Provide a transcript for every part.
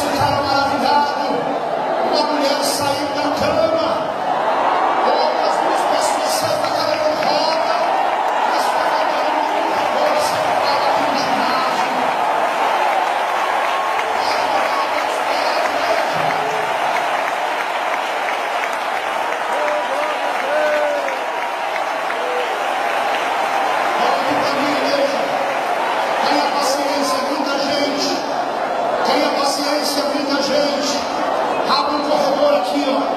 ficaram maravilhados. Uma mulher saiu da cama. Outras duas pessoas saíram da cadeira de roda. Mas foi uma grande força para a imagem. Olha para mim, igreja. Tenha paciência, muita gente. Tenha paciência, muita gente. Abre um corredor aqui, ó.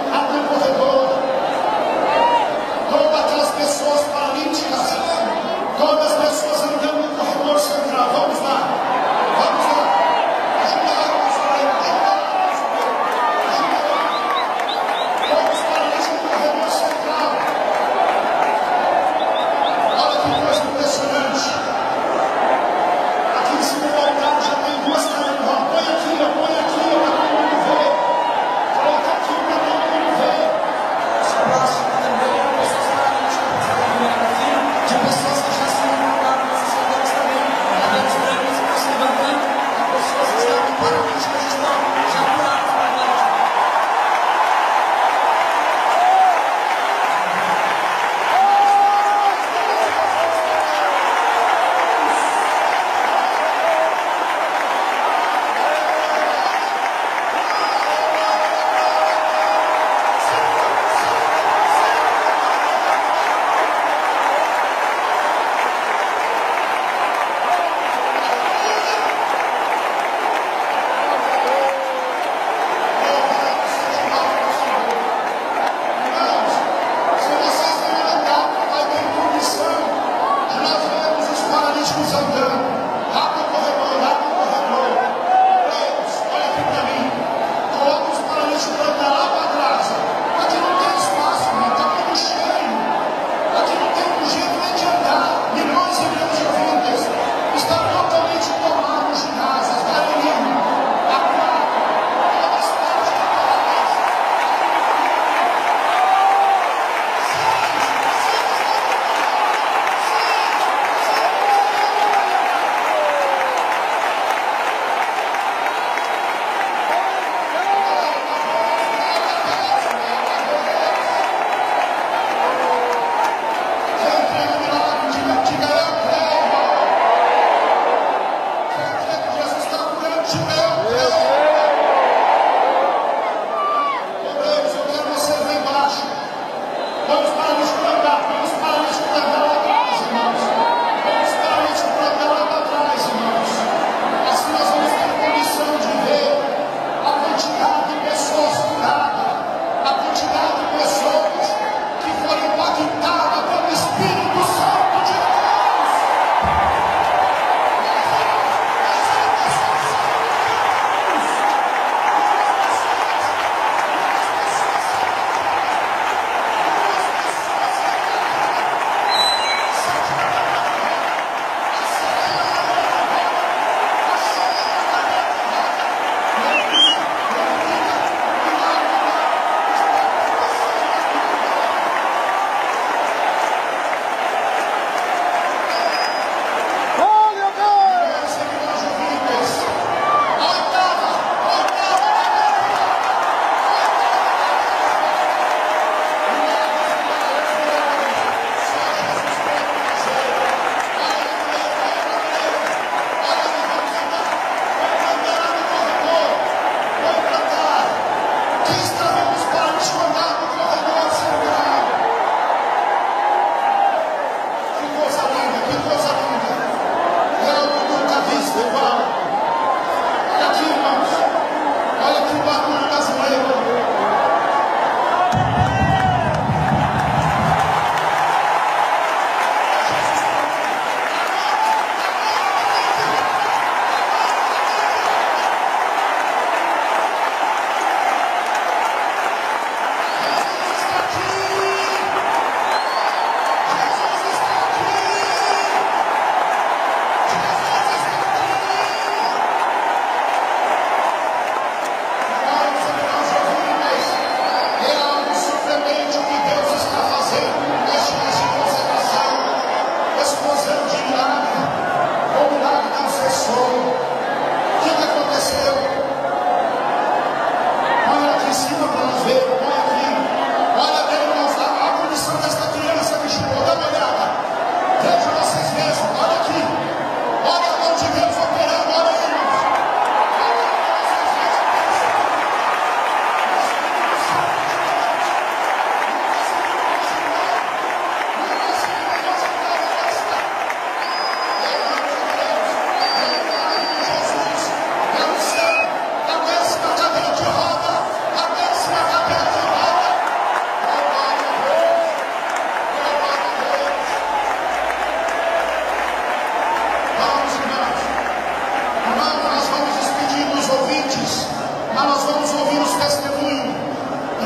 vamos ouvir os testemunhos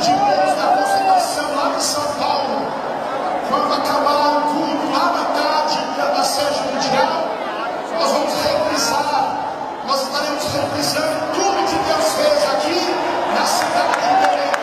de membros da congregação lá em São Paulo, quando acabar o culto lá na tarde da sede mundial. Nós vamos reprisar, nós estaremos reprisando tudo que Deus fez aqui na cidade de Belém.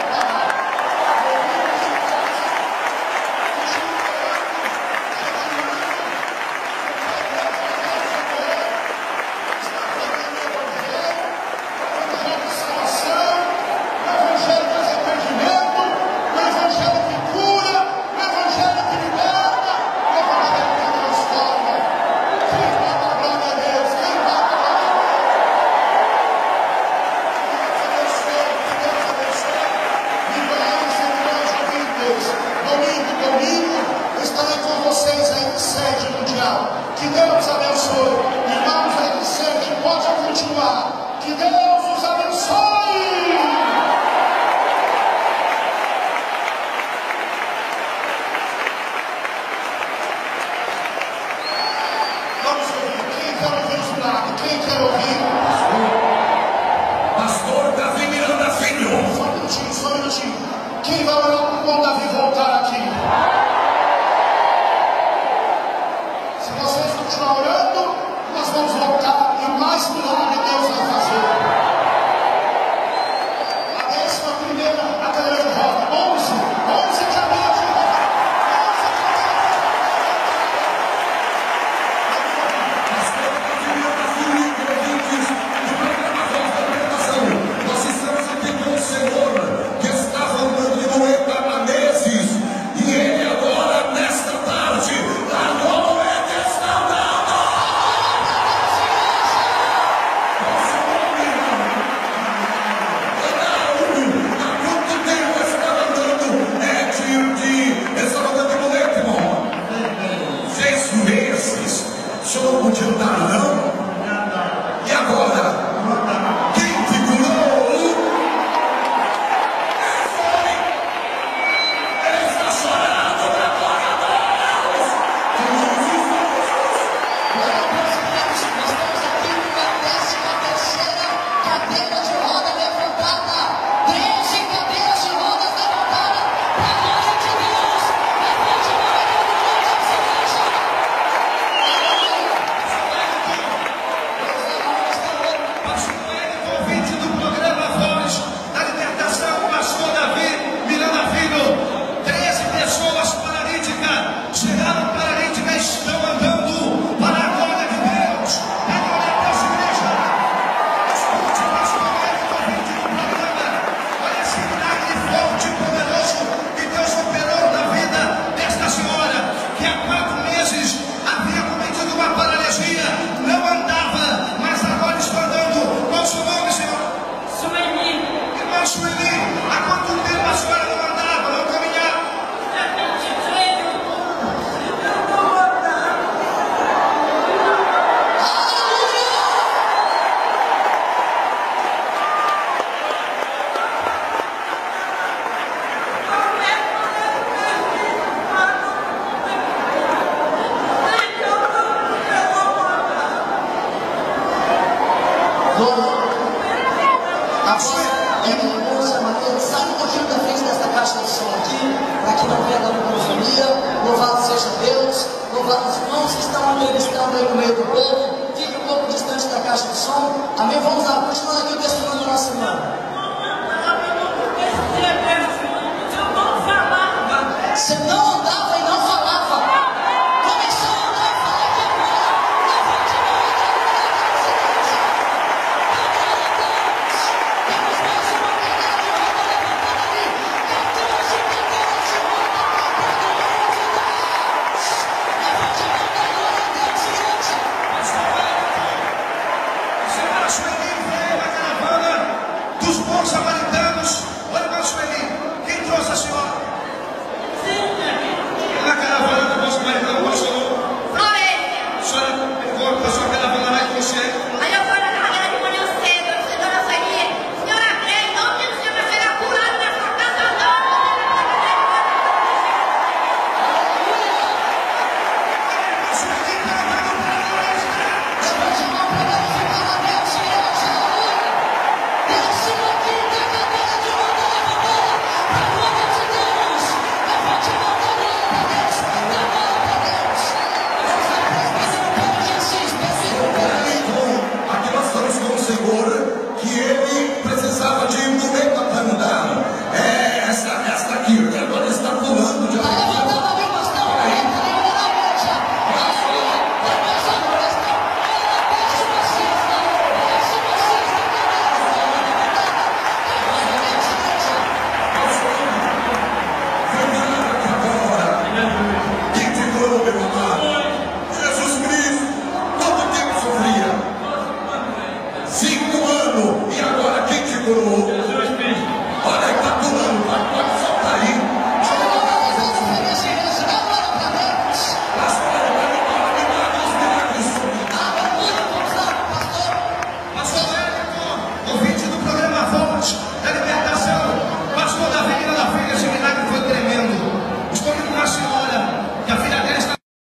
Fique um pouco distante da caixa de som. Amém? Vamos lá, continuando aqui o testemunho da nossa irmã.